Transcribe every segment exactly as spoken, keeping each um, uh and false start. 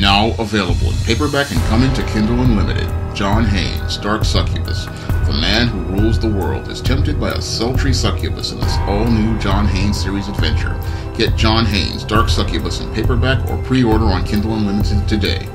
Now available in paperback and coming to Kindle Unlimited. John Haynes, Dark Succubus. The man who rules the world is tempted by a sultry succubus in this all-new John Haynes series adventure. Get John Haynes, Dark Succubus in paperback or pre-order on Kindle Unlimited today.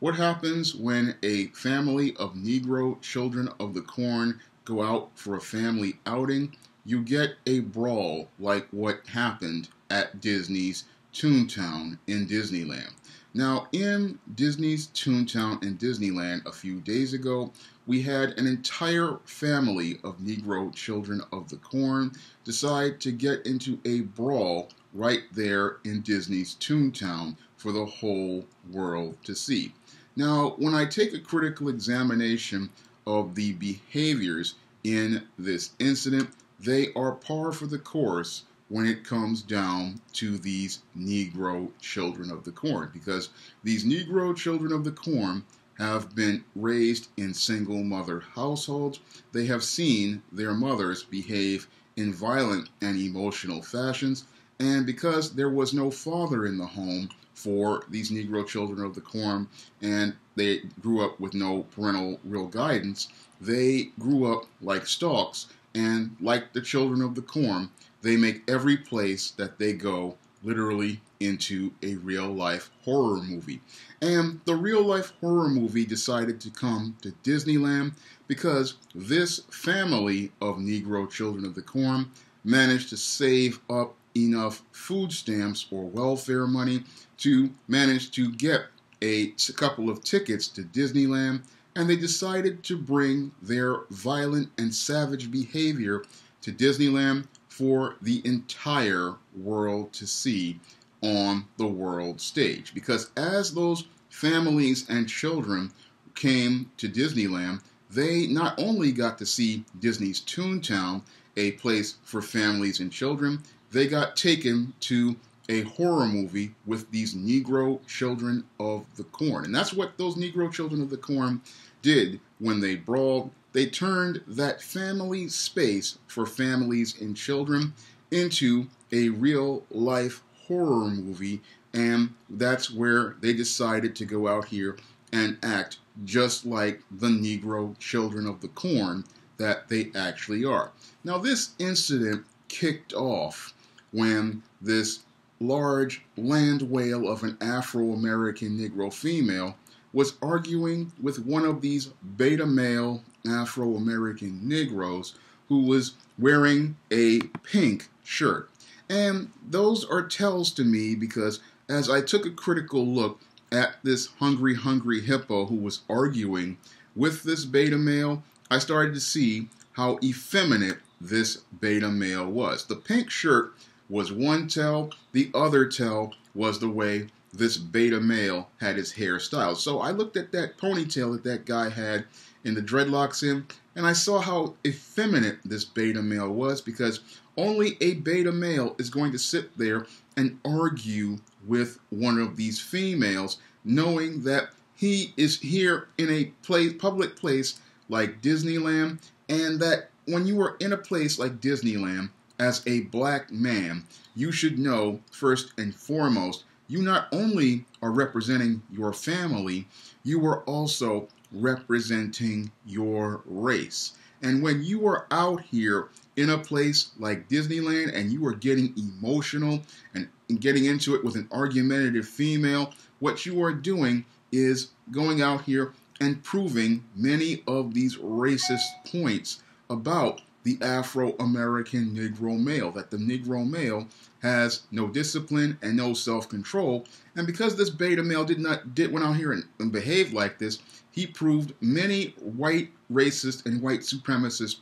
What happens when a family of Negro children of the corn go out for a family outing? You get a brawl like what happened at Disney's Toontown in Disneyland. Now, in Disney's Toontown in Disneyland a few days ago, we had an entire family of Negro children of the corn decide to get into a brawl right there in Disney's Toontown for the whole world to see. Now, when I take a critical examination of the behaviors in this incident, they are par for the course when it comes down to these Negro children of the corn, because these Negro children of the corn have been raised in single mother households. They have seen their mothers behave in violent and emotional fashions, and because there was no father in the home for these Negro children of the corn, and they grew up with no parental real guidance, they grew up like stalks. And like the children of the corn, they make every place that they go literally into a real-life horror movie. And the real-life horror movie decided to come to Disneyland because this family of Negro children of the corn managed to save up enough food stamps or welfare money to manage to get a couple of tickets to Disneyland, and they decided to bring their violent and savage behavior to Disneyland for the entire world to see on the world stage. Because as those families and children came to Disneyland, they not only got to see Disney's Toontown, a place for families and children, they got taken to a horror movie with these Negro children of the corn. And that's what those Negro children of the corn did when they brawled. They turned that family space for families and children into a real-life horror movie, and that's where they decided to go out here and act just like the Negro children of the corn that they actually are. Now, this incident kicked off when this large land whale of an Afro-American Negro female was arguing with one of these beta male Afro-American Negroes who was wearing a pink shirt. And those are tells to me, because as I took a critical look at this hungry, hungry hippo who was arguing with this beta male, I started to see how effeminate this beta male was. The pink shirt was one tell, the other tell was the way this beta male had his hairstyle. So I looked at that ponytail that that guy had in the dreadlocks in, and I saw how effeminate this beta male was, because only a beta male is going to sit there and argue with one of these females, knowing that he is here in a place, public place like Disneyland, and that when you are in a place like Disneyland, as a black man, you should know first and foremost, you not only are representing your family, you are also representing your race. And when you are out here in a place like Disneyland and you are getting emotional and getting into it with an argumentative female, what you are doing is going out here and proving many of these racist points about the Afro-American Negro male, that the Negro male has no discipline and no self-control. And because this beta male did not did went out here and, and behaved like this, he proved many white racist and white supremacist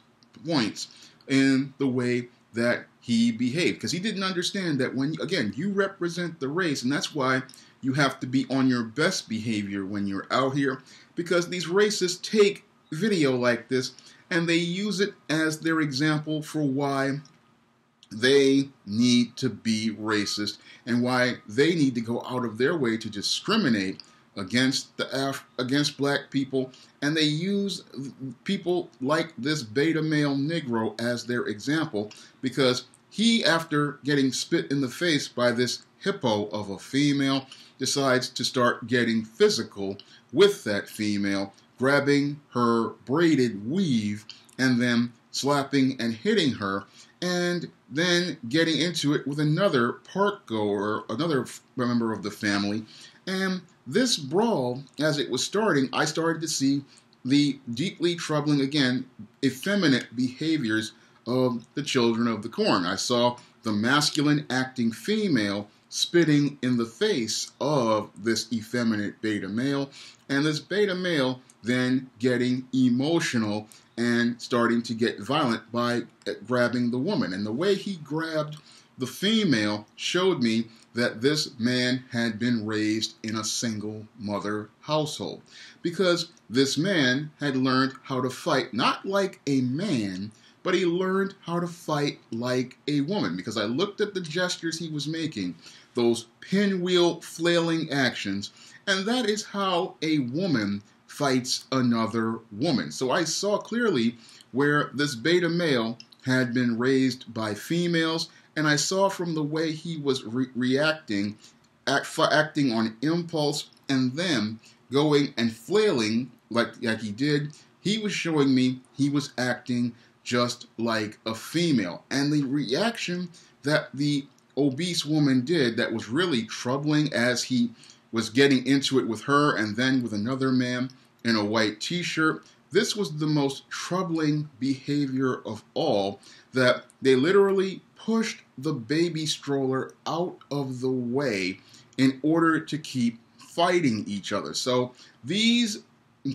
points in the way that he behaved, because he didn't understand that when, again, you represent the race, and that's why you have to be on your best behavior when you're out here, because these racists take video like this and they use it as their example for why they need to be racist and why they need to go out of their way to discriminate against the Af against black people, and they use people like this beta male Negro as their example, because he, after getting spit in the face by this hippo of a female, decides to start getting physical with that female, grabbing her braided weave and then slapping and hitting her, and then getting into it with another park goer, another member of the family. And this brawl, as it was starting, I started to see the deeply troubling, again, effeminate behaviors of the children of the corn. I saw the masculine acting female spitting in the face of this effeminate beta male, and this beta male then getting emotional and starting to get violent by grabbing the woman. And the way he grabbed the female showed me that this man had been raised in a single mother household, because this man had learned how to fight, not like a man, but he learned how to fight like a woman, because I looked at the gestures he was making, those pinwheel flailing actions, and that is how a woman fights another woman. So I saw clearly where this beta male had been raised by females, and I saw from the way he was re reacting, act acting on impulse, and then going and flailing like, like he did, he was showing me he was acting just like a female. And the reaction that the obese woman did that was really troubling, as he was getting into it with her and then with another man in a white t-shirt, this was the most troubling behavior of all, that they literally pushed the baby stroller out of the way in order to keep fighting each other. So these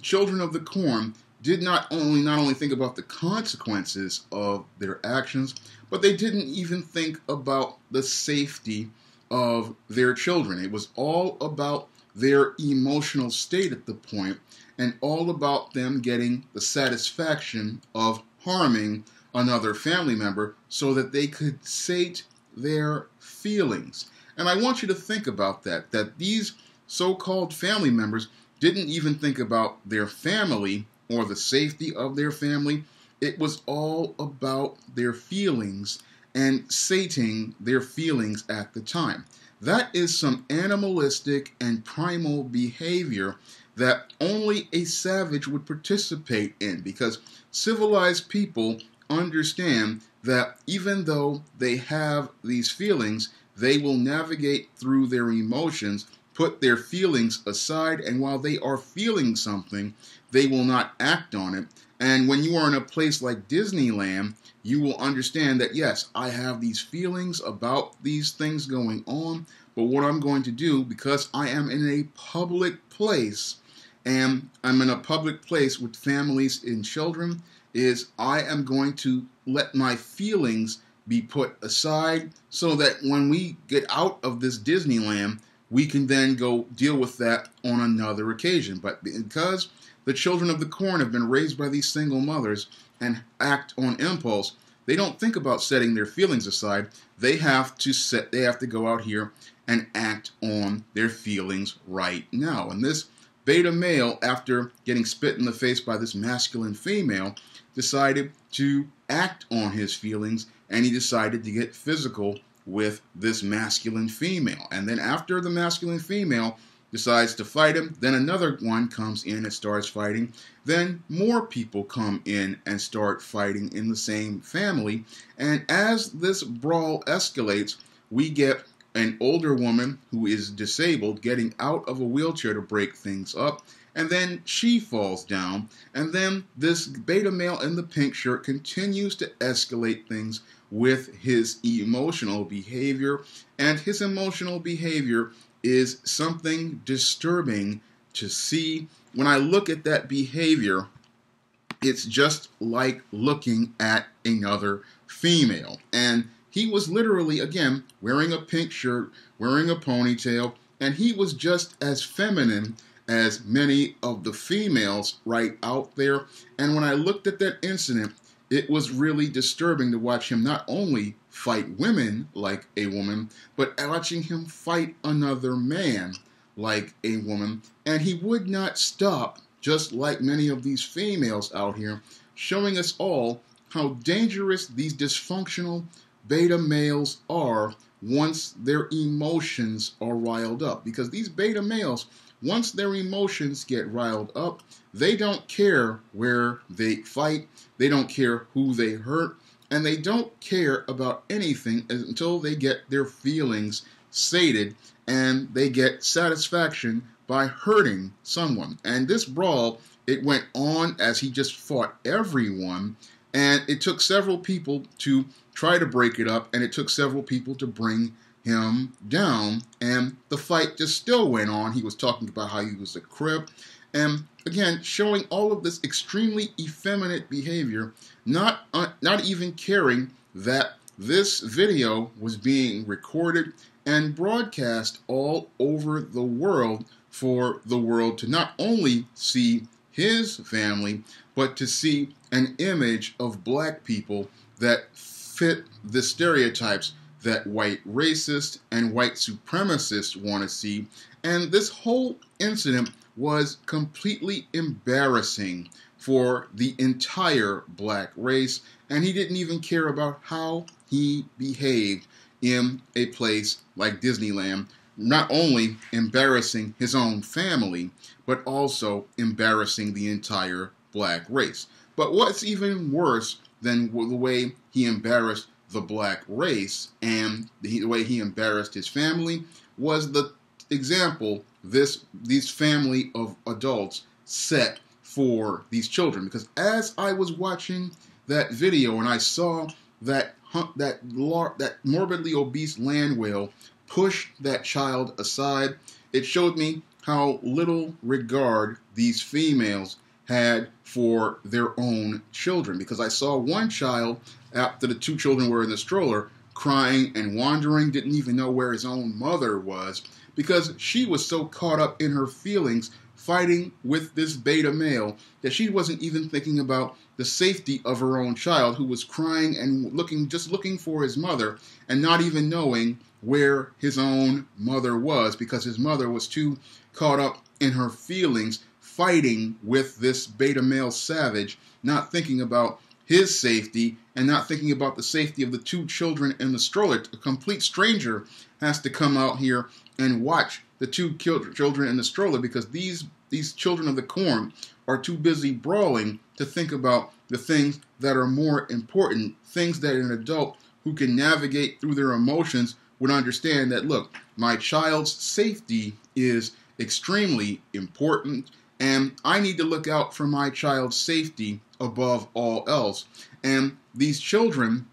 children of the corn did not only not only think about the consequences of their actions, but they didn't even think about the safety of their children. It was all about their emotional state at the point, and all about them getting the satisfaction of harming another family member so that they could sate their feelings. And I want you to think about that, that these so-called family members didn't even think about their family or the safety of their family. It was all about their feelings and sating their feelings at the time. That is some animalistic and primal behavior that only a savage would participate in, because civilized people understand that even though they have these feelings, they will navigate through their emotions, put their feelings aside, and while they are feeling something, they will not act on it. And when you are in a place like Disneyland, you will understand that, yes, I have these feelings about these things going on, but what I'm going to do, because I am in a public place, and I'm in a public place with families and children, is I am going to let my feelings be put aside so that when we get out of this Disneyland, we can then go deal with that on another occasion. But because the children of the corn have been raised by these single mothers and act on impulse, they don't think about setting their feelings aside. They have to set, they have to go out here and act on their feelings right now. And this beta male, after getting spit in the face by this masculine female, decided to act on his feelings, and he decided to get physical with this masculine female. And then after the masculine female decides to fight him, then another one comes in and starts fighting. Then more people come in and start fighting in the same family. And as this brawl escalates, we get an older woman who is disabled getting out of a wheelchair to break things up, and then she falls down, and then this beta male in the pink shirt continues to escalate things with his emotional behavior, and his emotional behavior is something disturbing to see. When I look at that behavior, it's just like looking at another female. And he was literally, again, wearing a pink shirt, wearing a ponytail, and he was just as feminine as many of the females right out there. And when I looked at that incident, it was really disturbing to watch him not only fight women like a woman, but watching him fight another man like a woman, and he would not stop, just like many of these females out here, showing us all how dangerous these dysfunctional beta males are once their emotions are riled up. Because these beta males, once their emotions get riled up, they don't care where they fight, they don't care who they hurt, and they don't care about anything until they get their feelings sated and they get satisfaction by hurting someone. And this brawl, it went on as he just fought everyone, and it took several people to try to break it up, and it took several people to bring him down, and the fight just still went on. He was talking about how he was a crip, and again, showing all of this extremely effeminate behavior, not, uh, not even caring that this video was being recorded and broadcast all over the world for the world to not only see his family, but to see an image of black people that fit the stereotypes that white racists and white supremacists want to see. And this whole incident was completely embarrassing for the entire black race, and he didn't even care about how he behaved in a place like Disneyland, not only embarrassing his own family, but also embarrassing the entire black race. But what's even worse than the way he embarrassed the black race and the way he embarrassed his family was the example this these family of adults set for these children. Because as I was watching that video and I saw that that that morbidly obese land whale push that child aside, it showed me how little regard these females had for their own children. Because I saw one child, after the two children were in the stroller, crying and wandering, didn't even know where his own mother was, because she was so caught up in her feelings fighting with this beta male that she wasn't even thinking about the safety of her own child, who was crying and looking, just looking for his mother, and not even knowing where his own mother was, because his mother was too caught up in her feelings fighting with this beta male savage, not thinking about his safety and not thinking about the safety of the two children in the stroller. A complete stranger has to come out here and watch the two children in the stroller, because these, these children of the corn are too busy brawling to think about the things that are more important, things that an adult who can navigate through their emotions would understand that, look, my child's safety is extremely important, and I need to look out for my child's safety above all else. And these children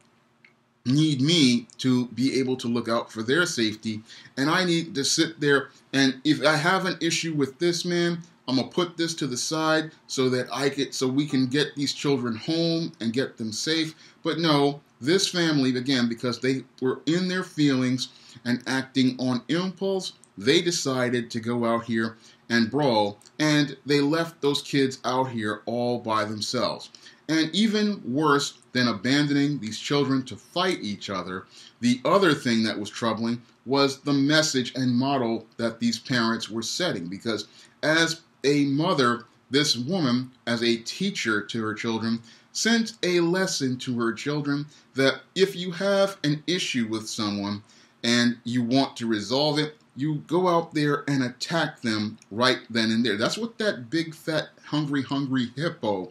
need me to be able to look out for their safety, and I need to sit there, and if I have an issue with this man, I'm gonna put this to the side so that I could, so we can get these children home and get them safe. But no, this family, again, because they were in their feelings and acting on impulse, they decided to go out here and brawl, and they left those kids out here all by themselves. And even worse than abandoning these children to fight each other, the other thing that was troubling was the message and model that these parents were setting. Because as a mother, this woman, as a teacher to her children, sent a lesson to her children that if you have an issue with someone and you want to resolve it, you go out there and attack them right then and there. That's what that big, fat, hungry, hungry hippo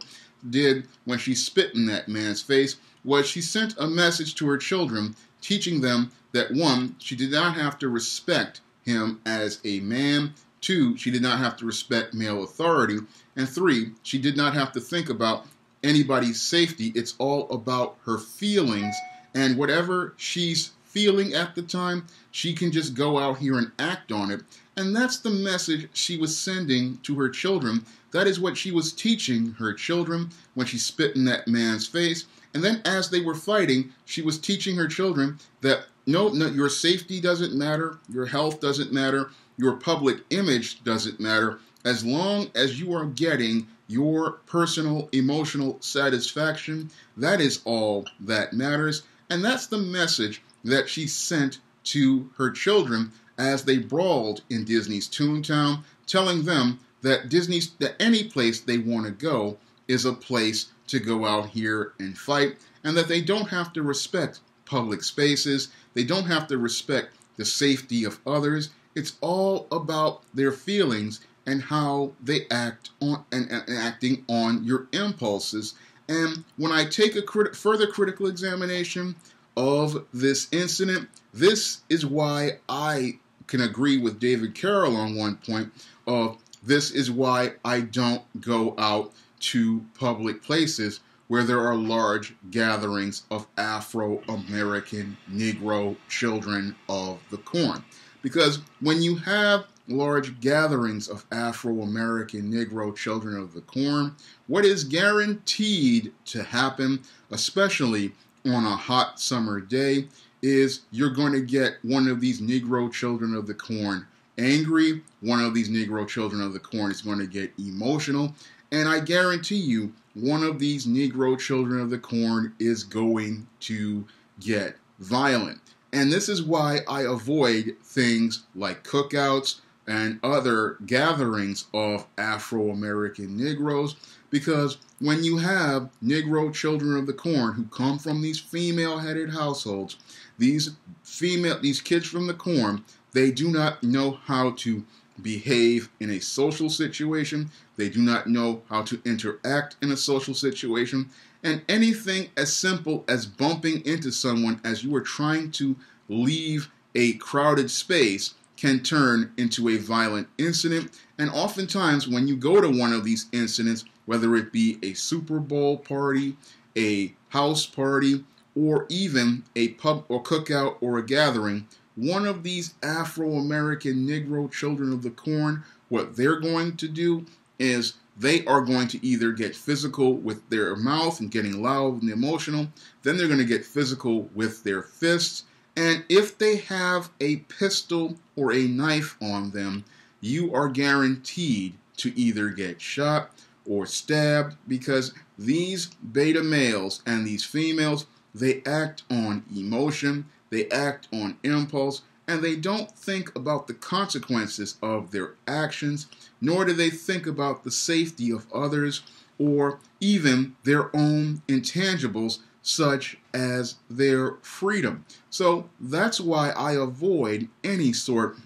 did when she spit in that man's face, was she sent a message to her children, teaching them that, one, she did not have to respect him as a man, two, she did not have to respect male authority, and three, she did not have to think about anybody's safety. It's all about her feelings, and whatever she's feeling at the time, she can just go out here and act on it. And that's the message she was sending to her children. That is what she was teaching her children when she spit in that man's face. And then as they were fighting, she was teaching her children that no, no, your safety doesn't matter, your health doesn't matter, your public image doesn't matter, as long as you are getting your personal emotional satisfaction, that is all that matters. And that's the message that she sent to her children as they brawled in Disney's Toontown, telling them that Disney's that any place they want to go is a place to go out here and fight, and that they don't have to respect public spaces, they don't have to respect the safety of others. It's all about their feelings and how they act on and, and acting on your impulses. And when I take a crit- further critical examination of this incident, this is why I can agree with David Carroll on one point of this is why I don't go out to public places where there are large gatherings of Afro-American Negro children of the corn. Because when you have large gatherings of Afro-American Negro children of the corn, what is guaranteed to happen, especially on a hot summer day, is you're going to get one of these Negro children of the corn angry, one of these Negro children of the corn is going to get emotional, and I guarantee you one of these Negro children of the corn is going to get violent. And this is why I avoid things like cookouts and other gatherings of Afro-American Negroes, because when you have Negro children of the corn who come from these female-headed households, these female, these kids from the corn, they do not know how to behave in a social situation. They do not know how to interact in a social situation. And anything as simple as bumping into someone as you are trying to leave a crowded space can turn into a violent incident. And oftentimes when you go to one of these incidents, whether it be a Super Bowl party, a house party, or even a pub or cookout or a gathering, one of these Afro-American Negro children of the corn, what they're going to do is they are going to either get physical with their mouth and getting loud and emotional, then they're going to get physical with their fists, and if they have a pistol or a knife on them, you are guaranteed to either get shot or stabbed, because these beta males and these females, they act on emotion, they act on impulse, and they don't think about the consequences of their actions, nor do they think about the safety of others or even their own intangibles, such as their freedom. So that's why I avoid any sort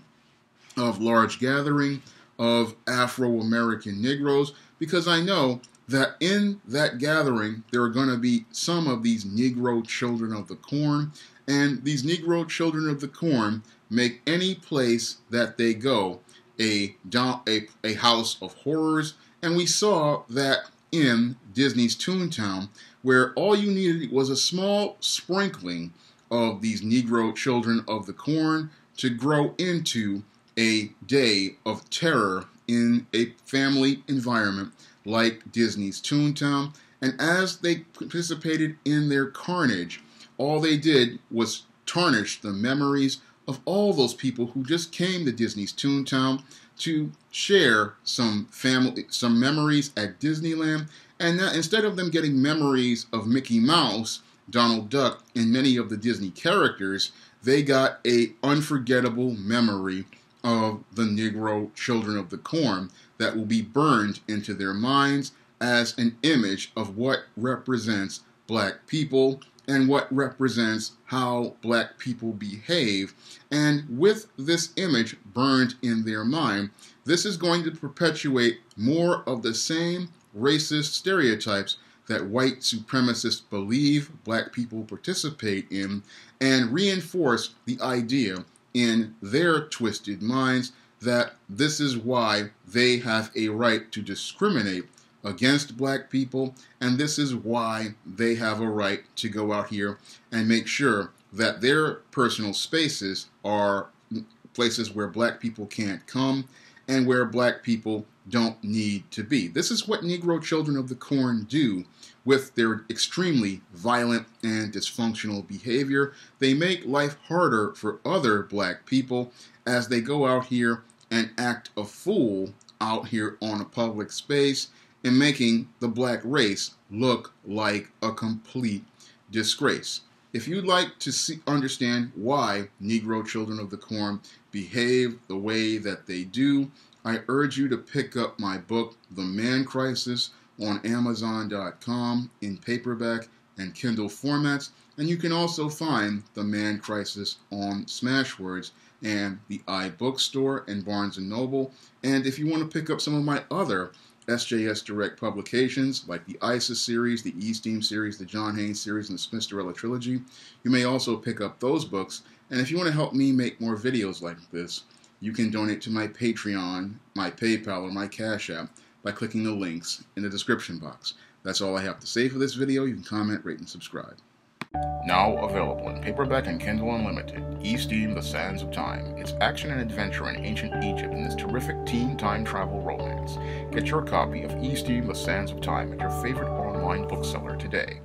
of large gathering of Afro-American Negroes, because I know that in that gathering there are going to be some of these Negro children of the corn, and these Negro children of the corn make any place that they go a, a, a house of horrors. And we saw that in Disney's Toontown, where all you needed was a small sprinkling of these Negro children of the corn to grow into a day of terror in a family environment like Disney's Toontown. And as they participated in their carnage, all they did was tarnish the memories of all those people who just came to Disney's Toontown to share some family, some memories at Disneyland. And now, instead of them getting memories of Mickey Mouse, Donald Duck, and many of the Disney characters, they got a unforgettable memory of the Negro children of the corn that will be burned into their minds as an image of what represents black people and what represents how black people behave. And with this image burned in their mind, this is going to perpetuate more of the same racist stereotypes that white supremacists believe black people participate in, and reinforce the idea in their twisted minds that this is why they have a right to discriminate against black people, and this is why they have a right to go out here and make sure that their personal spaces are places where black people can't come and where black people don't need to be. This is what Negro children of the corn do with their extremely violent and dysfunctional behavior. They make life harder for other black people as they go out here and act a fool out here on a public space, and making the black race look like a complete disgrace. If you'd like to see, understand why Negro children of the corn behave the way that they do, I urge you to pick up my book, The Man Crisis, on Amazon dot com in paperback and Kindle formats, and you can also find The Man Crisis on Smashwords and the iBookstore and Barnes and Noble. And if you want to pick up some of my other S J S Direct publications, like the I-Sis series, the E-Steam series, the John Haynes series, and the Spinsterella trilogy, you may also pick up those books. And if you want to help me make more videos like this, you can donate to my Patreon, my PayPal, or my Cash App by clicking the links in the description box. That's all I have to say for this video. You can comment, rate, and subscribe. Now available in paperback and Kindle Unlimited, E-Steam, The Sands of Time. It's action and adventure in ancient Egypt in this terrific teen time travel romance. Get your copy of E-Steam, The Sands of Time at your favorite online bookseller today.